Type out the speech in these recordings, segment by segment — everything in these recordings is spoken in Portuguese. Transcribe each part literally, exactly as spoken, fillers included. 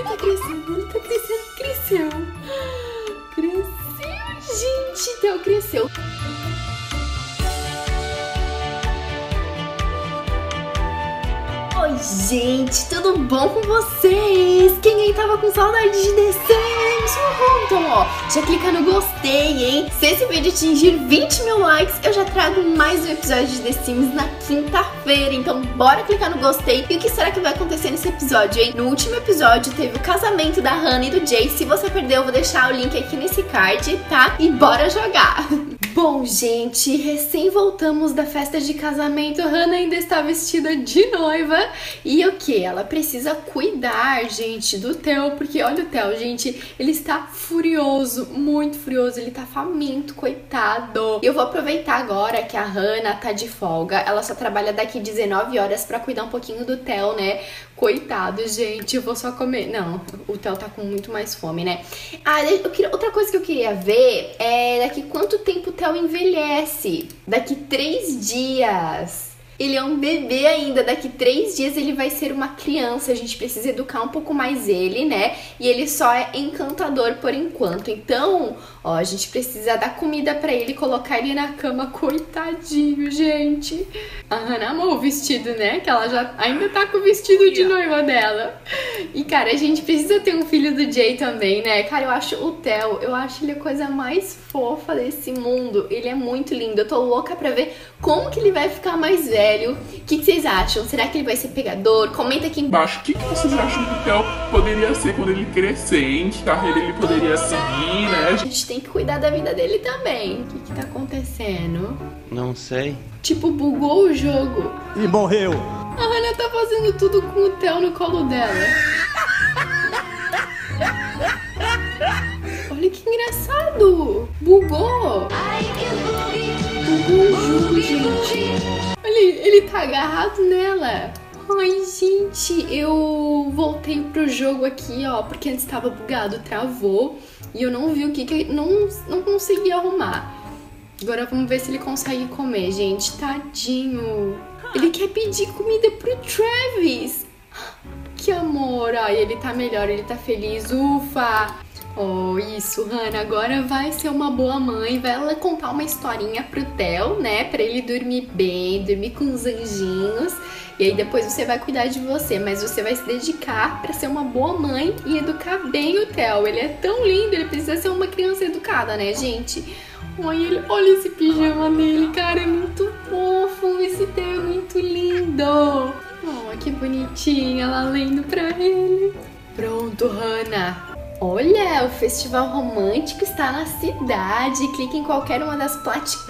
Ele tá crescendo, ele tá crescendo, cresceu. Cresceu, gente, Theo cresceu. Oi, gente, tudo bom com vocês? Quem aí tava com saudade de desenhos? Uhum, então, ó, já clica no gostei, hein? Se esse vídeo atingir vinte mil likes, eu já trago mais um episódio de The Sims na quinta-feira. Então, bora clicar no gostei. E o que será que vai acontecer nesse episódio, hein? No último episódio teve o casamento da Hannah e do Jay. Se você perdeu, eu vou deixar o link aqui nesse card, tá? E bora jogar! Bom, gente, recém voltamos da festa de casamento. Hannah ainda está vestida de noiva. E o que? Ela precisa cuidar, gente, do Theo. Porque olha o Theo, gente, ele está furioso, muito furioso. Ele tá faminto, coitado. E eu vou aproveitar agora que a Hannah tá de folga. Ela só trabalha daqui dezenove horas pra cuidar um pouquinho do Theo, né? Coitado, gente, eu vou só comer. Não, o Theo tá com muito mais fome, né? Ah, eu queria... outra coisa que eu queria ver é daqui quanto tempo o Theo envelhece. Daqui três dias. Ele é um bebê ainda, daqui três dias ele vai ser uma criança, a gente precisa educar um pouco mais ele, né? E ele só é encantador por enquanto, então, ó, a gente precisa dar comida pra ele, colocar ele na cama, coitadinho, gente. A Hannah amou o vestido, né? Que ela já ainda tá com o vestido de noiva dela. E, cara, a gente precisa ter um filho do Jay também, né? Cara, eu acho o Theo, eu acho ele a coisa mais fofa desse mundo, ele é muito lindo, eu tô louca pra ver como que ele vai ficar mais velho. O que, que vocês acham? Será que ele vai ser pegador? Comenta aqui embaixo. O que, que vocês acham que o Theo poderia ser quando ele crescer, hein? Que carreira ele poderia seguir, né? A gente tem que cuidar da vida dele também. O que, que tá acontecendo? Não sei. Tipo, bugou o jogo. E morreu. A Hannah tá fazendo tudo com o Theo no colo dela. Olha que engraçado. Bugou. Bugou o jogo, gente. Ele, ele tá agarrado nela. Ai, gente, eu voltei pro jogo aqui, ó, porque antes tava bugado, travou. E eu não vi o que que... Não, não consegui arrumar. Agora vamos ver se ele consegue comer, gente. Tadinho. Ele quer pedir comida pro Travis. Que amor. Ai, ele tá melhor, ele tá feliz. Ufa. Oh, isso, Hannah, agora vai ser uma boa mãe, vai ela contar uma historinha pro Theo, né, pra ele dormir bem, dormir com os anjinhos, e aí depois você vai cuidar de você, mas você vai se dedicar pra ser uma boa mãe e educar bem o Theo, ele é tão lindo, ele precisa ser uma criança educada, né, gente? Olha, ele, olha esse pijama dele, cara, é muito fofo, esse Theo é muito lindo, oh, que bonitinha, ela lendo pra ele. Pronto, Hannah. Olha, o festival romântico está na cidade. Clique em qualquer uma das pláticas,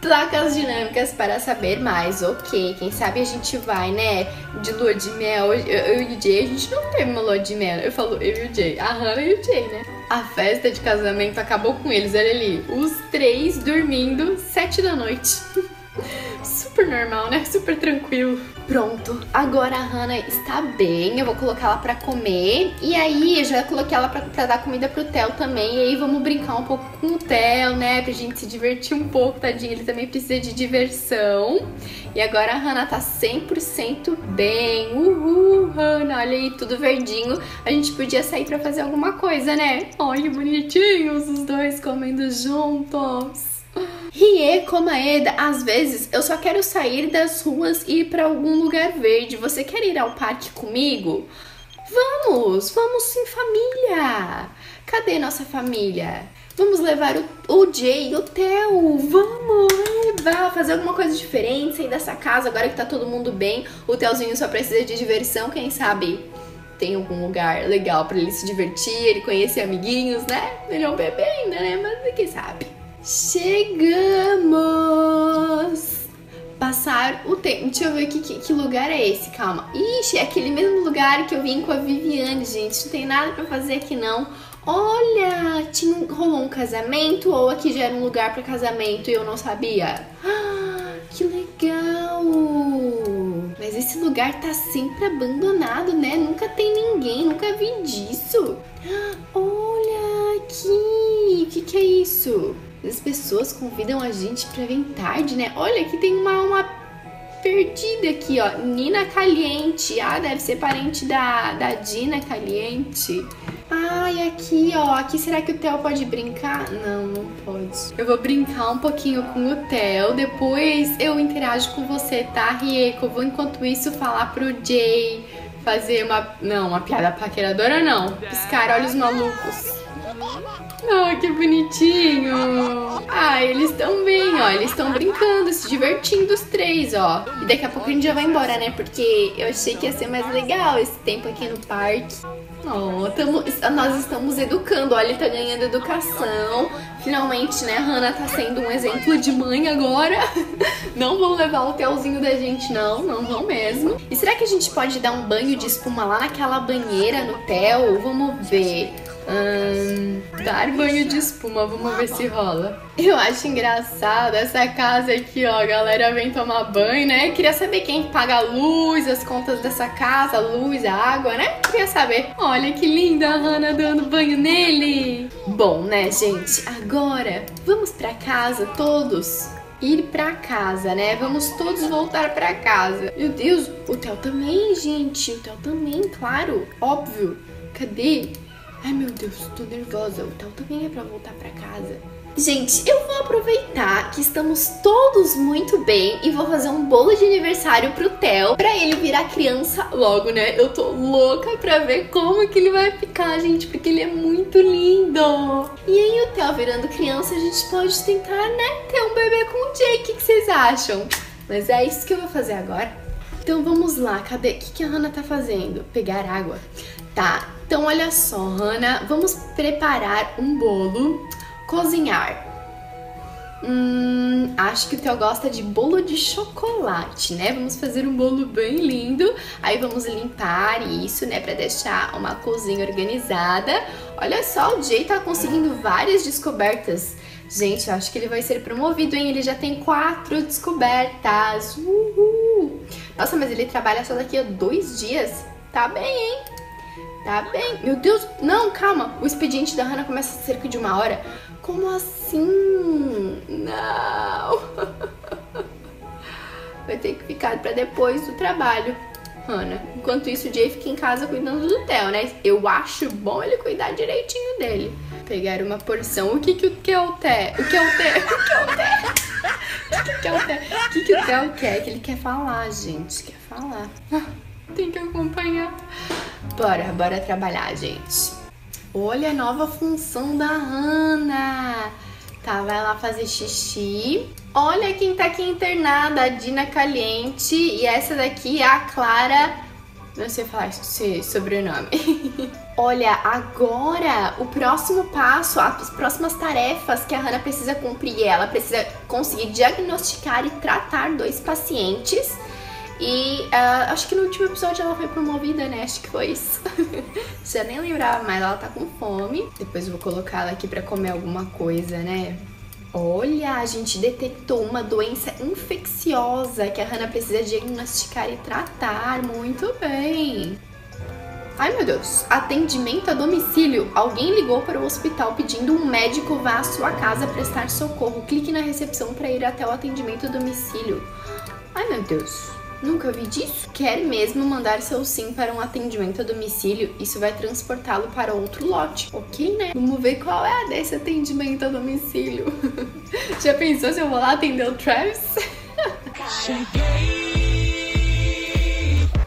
placas dinâmicas para saber mais. Ok, quem sabe a gente vai, né? De lua de mel. Eu, eu e o Jay, a gente não teve uma lua de mel. Eu falo eu e o Jay. A Hannah e o Jay, né? A festa de casamento acabou com eles. Olha ali, os três dormindo, sete da noite. Super normal, né? Super tranquilo. Pronto, agora a Hannah está bem, eu vou colocar ela pra comer. E aí, eu já coloquei ela pra, pra dar comida pro Theo também. E aí vamos brincar um pouco com o Theo, né? Pra gente se divertir um pouco, tadinho. Ele também precisa de diversão. E agora a Hannah tá cem por cento bem. Uhul, Hannah, olha aí, tudo verdinho. A gente podia sair pra fazer alguma coisa, né? Olha que bonitinhos os dois comendo juntos. Rie, comaeda, às vezes eu só quero sair das ruas e ir pra algum lugar verde. Você quer ir ao parque comigo? Vamos, vamos em família. Cadê nossa família? Vamos levar o, o Jay e o Theo. Vamos levar, fazer alguma coisa diferente, sair dessa casa agora que tá todo mundo bem. O Theozinho só precisa de diversão, quem sabe tem algum lugar legal pra ele se divertir, ele conhecer amiguinhos, né? Ele é um bebê ainda, né? Mas quem sabe? Chegamos! Passar o tempo. Deixa eu ver que, que, que lugar é esse, calma. Ixi, é aquele mesmo lugar que eu vim com a Viviane, gente. Não tem nada pra fazer aqui, não. Olha, tinha, rolou um casamento ou aqui já era um lugar pra casamento e eu não sabia? Ah, que legal! Mas esse lugar tá sempre abandonado, né? Nunca tem ninguém, nunca vi disso. Olha aqui! O que, que é isso? As pessoas convidam a gente pra vir tarde, né? Olha, aqui tem uma, uma perdida aqui, ó. Nina Caliente. Ah, deve ser parente da, da Dina Caliente. Ah, e aqui, ó. Aqui será que o Theo pode brincar? Não, não pode. Eu vou brincar um pouquinho com o Theo. Depois eu interajo com você, tá, Rieco? Eu vou, enquanto isso, falar pro Jay fazer uma... Não, uma piada paqueradora, não. Piscar olhos malucos. Ah, que bonitinho. Ah, eles estão bem, ó. Eles estão brincando, se divertindo os três, ó. E daqui a pouco a gente já vai embora, né? Porque eu achei que ia ser mais legal esse tempo aqui no parque. Oh, tamo, nós estamos educando, olha, ele tá ganhando educação. Finalmente, né, a Hannah tá sendo um exemplo de mãe agora. Não vão levar o Theozinho da gente, não, não vão mesmo. E será que a gente pode dar um banho de espuma lá naquela banheira no Theo? Vamos ver. Hum, dar banho de espuma, vamos ver se rola. Eu acho engraçado essa casa aqui, ó, a galera vem tomar banho, né? Eu queria saber quem paga a luz, as contas dessa casa, a luz, a água, né? Eu queria saber. Olha que linda a Hannah dando banho nele. Bom, né, gente? Agora, vamos pra casa todos. Ir pra casa, né? Vamos todos voltar pra casa. Meu Deus, o Theo também, gente. O Theo também, claro, óbvio. Cadê? Ai, meu Deus, tô nervosa. O Theo também é pra voltar pra casa. Gente, eu vou aproveitar que estamos todos muito bem e vou fazer um bolo de aniversário pro Theo, pra ele virar criança logo, né? Eu tô louca pra ver como que ele vai ficar, gente, porque ele é muito lindo. E aí, o Theo virando criança, a gente pode tentar, né, ter um bebê com o Jake, o que vocês acham? Mas é isso que eu vou fazer agora. Então, vamos lá. Cadê? O que que a Hannah tá fazendo? Pegar água. Tá. Então, olha só, Hannah, vamos preparar um bolo, cozinhar. Hum, acho que o Theo gosta de bolo de chocolate, né? Vamos fazer um bolo bem lindo, aí vamos limpar isso, né, pra deixar uma cozinha organizada. Olha só, o Jay tá conseguindo várias descobertas. Gente, eu acho que ele vai ser promovido, hein? Ele já tem quatro descobertas. Uhul! Nossa, mas ele trabalha só daqui a dois dias. Tá bem, hein? Tá bem. Meu Deus, não, calma. O expediente da Hannah começa cerca de uma hora. Como assim? Não. Vai ter que ficar pra depois do trabalho, Hannah. Enquanto isso, o Jay fica em casa cuidando do Theo, né? Eu acho bom ele cuidar direitinho dele. Pegar uma porção. O que que o Theo quer? O que é o Theo? O que é o Theo? O que é o Theo? O que que o Theo quer? Que ele quer falar, gente. Quer falar. Tem que acompanhar. Bora, bora trabalhar, gente. Olha a nova função da Hannah. Tá, vai lá fazer xixi. Olha quem tá aqui internada, a Dina Caliente. E essa daqui é a Clara. Não sei falar esse sobrenome. Olha, agora o próximo passo, as próximas tarefas que a Hannah precisa cumprir. Ela precisa conseguir diagnosticar e tratar dois pacientes. E uh, acho que no último episódio ela foi promovida, né? Acho que foi isso. Já nem lembrava mais, ela tá com fome. Depois eu vou colocar ela aqui pra comer alguma coisa, né? Olha, a gente detectou uma doença infecciosa que a Hannah precisa diagnosticar e tratar. Muito bem. Ai, meu Deus. Atendimento a domicílio. Alguém ligou para o hospital pedindo um médico vá à sua casa prestar socorro. Clique na recepção para ir até o atendimento a domicílio. Ai, meu Deus. Nunca ouvi disso? Quer mesmo mandar seu sim para um atendimento a domicílio? Isso vai transportá-lo para outro lote. Ok, né? Vamos ver qual é a desse atendimento a domicílio. Já pensou se eu vou lá atender o Travis?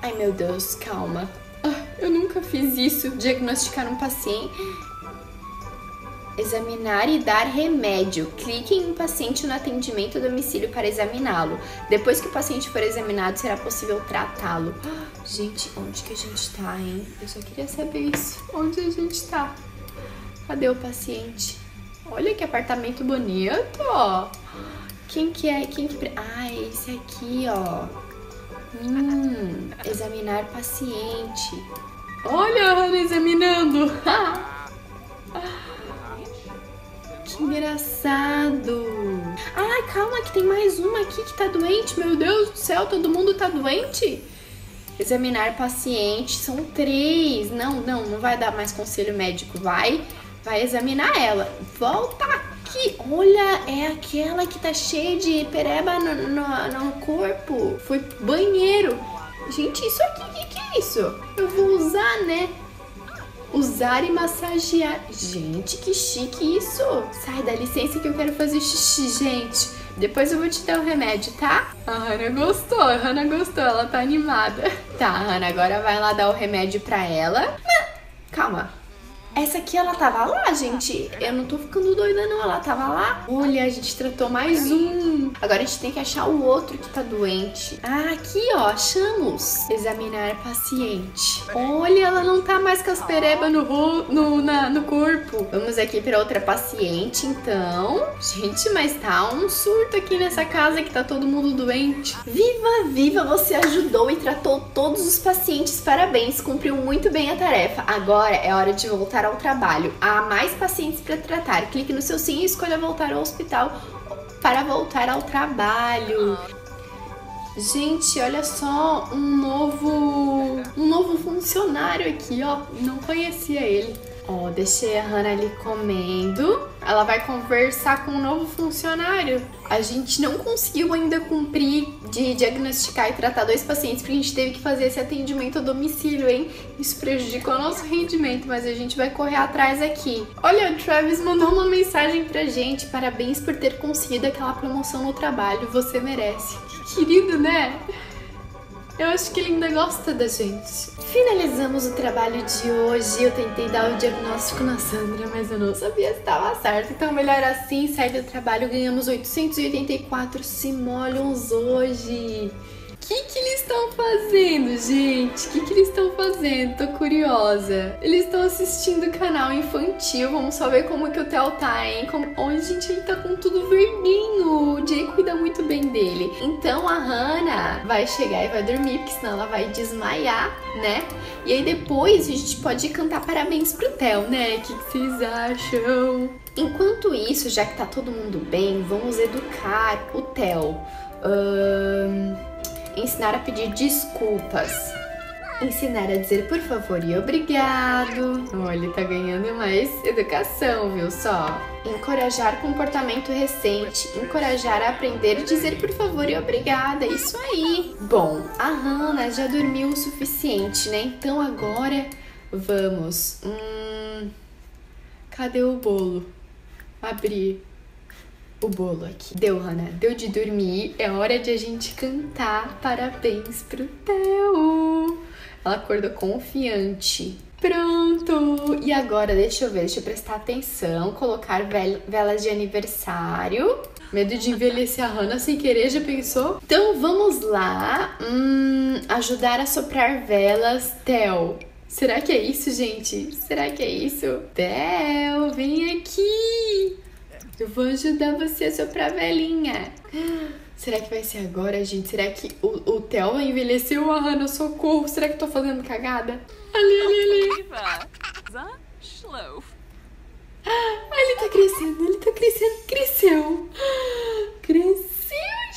Ai, meu Deus, calma. Eu nunca fiz isso. Diagnosticar um paciente... Examinar e dar remédio. Clique em um paciente no atendimento a domicílio para examiná-lo. Depois que o paciente for examinado, será possível tratá-lo. Oh, gente, onde que a gente tá, hein? Eu só queria saber isso. Onde a gente tá? Cadê o paciente? Olha que apartamento bonito, ó. Quem que é? Quem que... Ah, é esse aqui, ó. Hum, examinar paciente. Olha a Hannah examinando. Que engraçado. Ah, calma que tem mais uma aqui que tá doente. Meu Deus do céu, todo mundo tá doente? Examinar paciente. São três. Não, não, não vai dar mais conselho médico. Vai, vai examinar ela. Volta aqui, olha, é aquela que tá cheia de pereba no, no, no corpo. Foi banheiro. Gente, isso aqui, o que, que é isso? Eu vou usar, né? Usar e massagear. Gente, que chique isso. Sai, dá licença que eu quero fazer xixi, gente. Depois eu vou te dar o remédio, tá? A Hannah gostou, a Hannah gostou, ela tá animada. Tá, Hannah, agora vai lá dar o remédio pra ela. Não, calma. Essa aqui, ela tava lá, gente. Eu não tô ficando doida, não. Ela tava lá. Olha, a gente tratou mais um. Agora a gente tem que achar o outro que tá doente. Ah, aqui, ó. Achamos. Examinar paciente. Olha, ela não tá mais com as perebas no, no, na, no corpo. Vamos aqui pra outra paciente, então. Gente, mas tá um surto aqui nessa casa que tá todo mundo doente. Viva, viva, você ajudou e tratou todos os pacientes. Parabéns, cumpriu muito bem a tarefa. Agora é hora de voltar ao trabalho. Há mais pacientes para tratar. Clique no seu sim e escolha voltar ao hospital para voltar ao trabalho. Gente, olha só, um novo um novo funcionário aqui, ó. Não conhecia ele. Ó, deixei a Hannah ali comendo. Ela vai conversar com um novo funcionário. A gente não conseguiu ainda cumprir de diagnosticar e tratar dois pacientes, porque a gente teve que fazer esse atendimento a domicílio, hein? Isso prejudicou o nosso rendimento, mas a gente vai correr atrás aqui. Olha, o Travis mandou uma mensagem pra gente. Parabéns por ter conseguido aquela promoção no trabalho. Você merece. Que querido, né? Eu acho que ele ainda gosta da gente. Finalizamos o trabalho de hoje. Eu tentei dar o diagnóstico na Sandra, mas eu não sabia se estava certo. Então melhor assim, sai do trabalho. Ganhamos oitocentos e oitenta e quatro simoleons hoje. O que, que eles estão fazendo, gente? O que, que eles estão fazendo? Tô curiosa. Eles estão assistindo o canal infantil. Vamos só ver como que o Theo tá, hein? Como... Oh, gente, ele tá com tudo verdinho. O Jay cuida muito bem dele. Então a Hannah vai chegar e vai dormir, porque senão ela vai desmaiar, né? E aí depois a gente pode cantar parabéns pro Theo, né? O que, que vocês acham? Enquanto isso, já que tá todo mundo bem, vamos educar o Theo. Ahn... Ensinar a pedir desculpas. Ensinar a dizer por favor e obrigado. Olha, ele tá ganhando mais educação, viu só? Encorajar comportamento recente. Encorajar a aprender a dizer por favor e obrigada. Isso aí. Bom, a Hannah já dormiu o suficiente, né? Então agora vamos... Hum, cadê o bolo? Abrir... o bolo aqui. Deu, Hannah. Deu de dormir. É hora de a gente cantar parabéns pro Theo. Ela acordou confiante. Pronto! E agora, deixa eu ver, deixa eu prestar atenção. Colocar velas de aniversário. Medo de envelhecer a Hannah sem querer, já pensou? Então, vamos lá. Hum, ajudar a soprar velas, Theo. Será que é isso, gente? Será que é isso? Theo, vem aqui! Eu vou ajudar você a soprar a velhinha. Será que vai ser agora, gente? Será que o, o Theo envelheceu? A Hannah, socorro. Será que tô fazendo cagada? Ali, ali, ali. Ele tá crescendo, ele tá crescendo. Cresceu. Cresceu.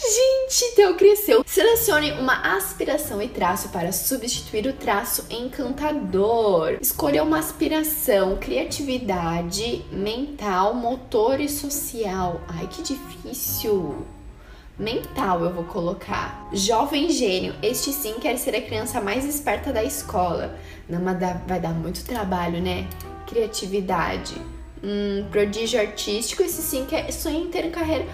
Gente, Theo cresceu. Selecione uma aspiração e traço para substituir o traço encantador. Escolha uma aspiração, criatividade, mental, motor e social. Ai, que difícil. Mental eu vou colocar. Jovem gênio, este sim quer ser a criança mais esperta da escola. Não, mas vai dar muito trabalho, né? Criatividade. Hum, prodígio artístico, esse sim quer sonha em ter carreira...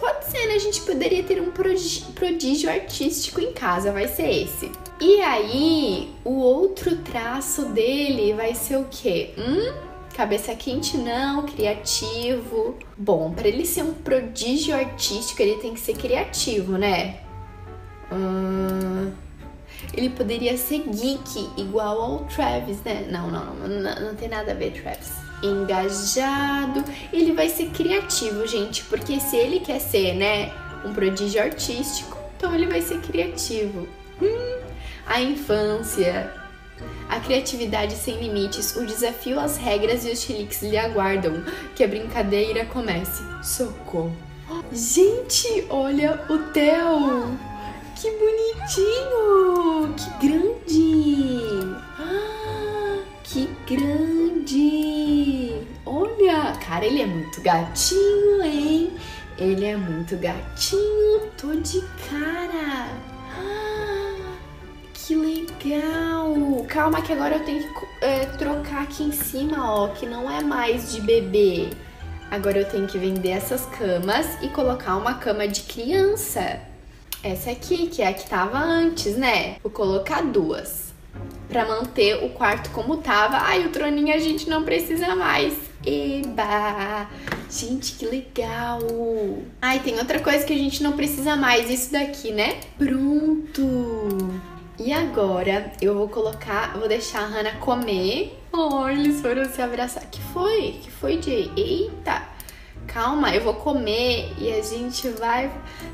Pode ser, né? A gente poderia ter um prodígio artístico em casa, vai ser esse. E aí, o outro traço dele vai ser o quê? Hum? Cabeça quente não, criativo. Bom, pra ele ser um prodígio artístico, ele tem que ser criativo, né? Hum... Ele poderia ser geek, igual ao Travis, né? Não, não, não, não, não tem nada a ver, Travis. Engajado. Ele vai ser criativo, gente, porque se ele quer ser, né, um prodígio artístico, então ele vai ser criativo. Hum, a infância. A criatividade sem limites, o desafio, as regras e os chiliques lhe aguardam. Que a brincadeira comece. Socorro. Gente, olha o Theo. Que bonitinho! Que grande! Ah, que grande! Olha! cara, ele é muito gatinho, hein? Ele é muito gatinho. Tô de cara. Ah, que legal. Calma que agora eu tenho que é, trocar aqui em cima, ó. Que não é mais de bebê. Agora eu tenho que vender essas camas e colocar uma cama de criança. Essa aqui, que é a que tava antes, né? Vou colocar duas. Pra manter o quarto como tava. Ai, o troninho a gente não precisa mais. Eba! Gente, que legal! Ai, tem outra coisa que a gente não precisa mais. Isso daqui, né? Pronto! E agora eu vou colocar... Vou deixar a Hannah comer. Oh, eles foram se abraçar. Que foi? Que foi, Jay? Eita! Calma, eu vou comer e a gente vai...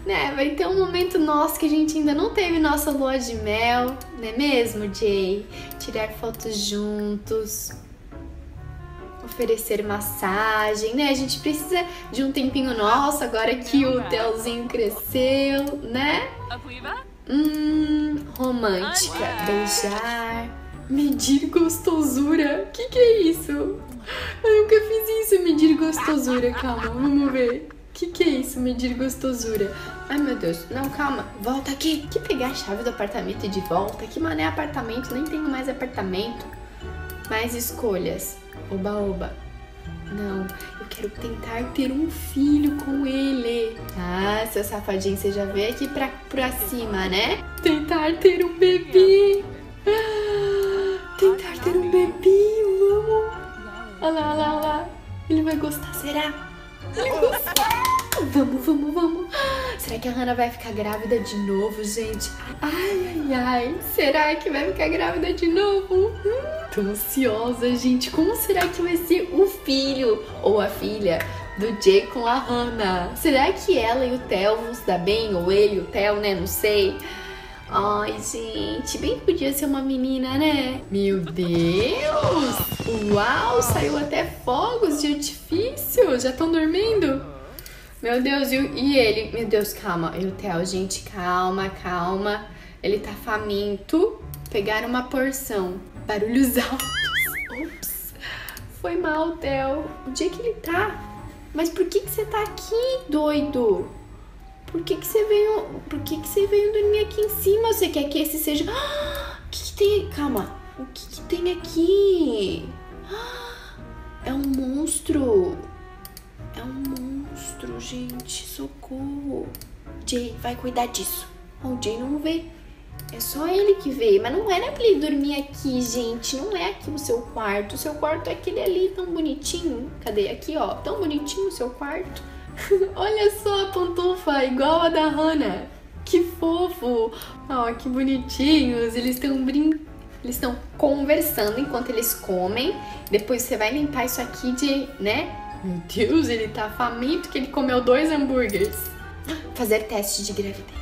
Né, vai ter um momento nosso que a gente ainda não teve nossa lua de mel. Não é mesmo, Jay? Tirar fotos juntos. Oferecer massagem, né? A gente precisa de um tempinho nosso agora que o Theozinho cresceu, né? Hum, romântica. Beijar. Medir gostosura. Que que é isso? Eu nunca fiz isso, medir gostosura. Calma, vamos ver. Que que é isso, medir gostosura? Ai, meu Deus. Não, calma. Volta aqui. Que pegar a chave do apartamento de volta? Que mané apartamento? Nem tenho mais apartamento. Mais escolhas. Oba, oba. Não, eu quero tentar ter um filho com ele. Ah, seu safadinho, você já veio aqui pra, pra cima, né? Tentar ter um bebê. Ah, tentar ter um bebê, vamos. Olha lá, olha lá, olha lá. Ele vai gostar, será? Ele gosta. Vamos, vamos, vamos. Será que a Hannah vai ficar grávida de novo, gente? Ai, ai, ai. Será que vai ficar grávida de novo? Hum, tô ansiosa, gente. Como será que vai ser o filho ou a filha do Jay com a Hannah? Será que ela e o Theo vão se dar bem? Ou ele e o Theo, né? Não sei. Ai, gente. Bem que podia ser uma menina, né? Meu Deus. Uau, saiu até fogos de artifício. Já estão dormindo? Meu Deus, e ele? Meu Deus, calma. E o Theo, gente, calma, calma. Ele tá faminto. Pegaram uma porção. Barulhos altos. Ops. Foi mal, Theo. Onde é que ele tá? Mas por que que você tá aqui, doido? Por que que você veio... Por que que você veio dormir aqui em cima? Você quer que esse seja... Ah, o que que tem... Calma. O que que tem aqui? Ah, é um monstro. É um monstro. Monstro, gente, socorro. Jay vai cuidar disso. O Jay não vê. É só ele que vê. Mas não era pra ele dormir aqui, gente. Não é aqui o seu quarto. O seu quarto é aquele ali, tão bonitinho. Cadê? Aqui, ó. Tão bonitinho o seu quarto. Olha só a pantufa, igual a da Hannah. Que fofo. Ó, que bonitinhos. Eles estão brincando. Eles estão conversando enquanto eles comem. Depois você vai limpar isso aqui de, né? Meu Deus, ele tá faminto que ele comeu dois hambúrgueres. Fazer teste de gravidez.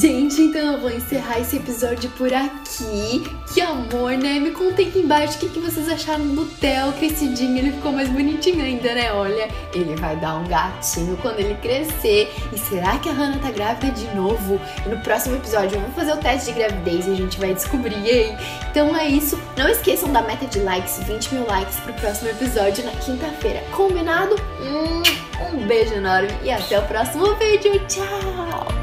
Gente, então eu vou encerrar esse episódio por aqui. Que amor, né? Me contem aqui embaixo o que, que vocês acharam do Theo crescidinho. Ele ficou mais bonitinho ainda, né? Olha, ele vai dar um gatinho quando ele crescer. E será que a Hannah tá grávida de novo? E no próximo episódio eu vou fazer o teste de gravidez e a gente vai descobrir, hein? Então é isso. Não esqueçam da meta de likes, vinte mil likes pro próximo episódio na quinta-feira. Combinado? Um beijo enorme e até o próximo vídeo. Tchau!